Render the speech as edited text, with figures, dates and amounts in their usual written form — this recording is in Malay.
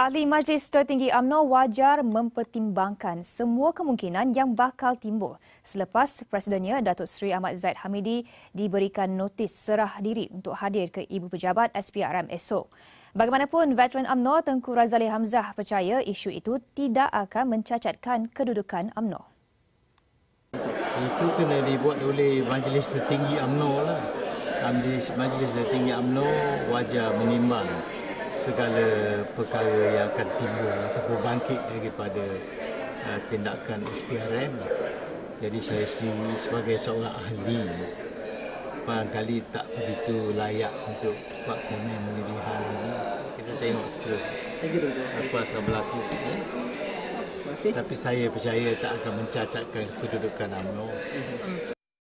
Ahli Majlis Tertinggi UMNO wajar mempertimbangkan semua kemungkinan yang bakal timbul selepas Presidennya Datuk Seri Ahmad Zahid Hamidi diberikan notis serah diri untuk hadir ke Ibu Pejabat SPRM esok. Bagaimanapun, veteran UMNO Tengku Razaleigh Hamzah percaya isu itu tidak akan mencacatkan kedudukan UMNO. Itu kena dibuat oleh Majlis Tertinggi UMNO lah. Majlis Tertinggi UMNO wajar menimbang segala perkara yang akan timbul ataupun bangkit daripada tindakan SPRM. Jadi saya sendiri sebagai seorang ahli barangkali tak begitu layak untuk buat komen mengenai hal ini. Kita tengok seterusnya apa akan berlaku. Tapi saya percaya tak akan mencacatkan kedudukan UMNO.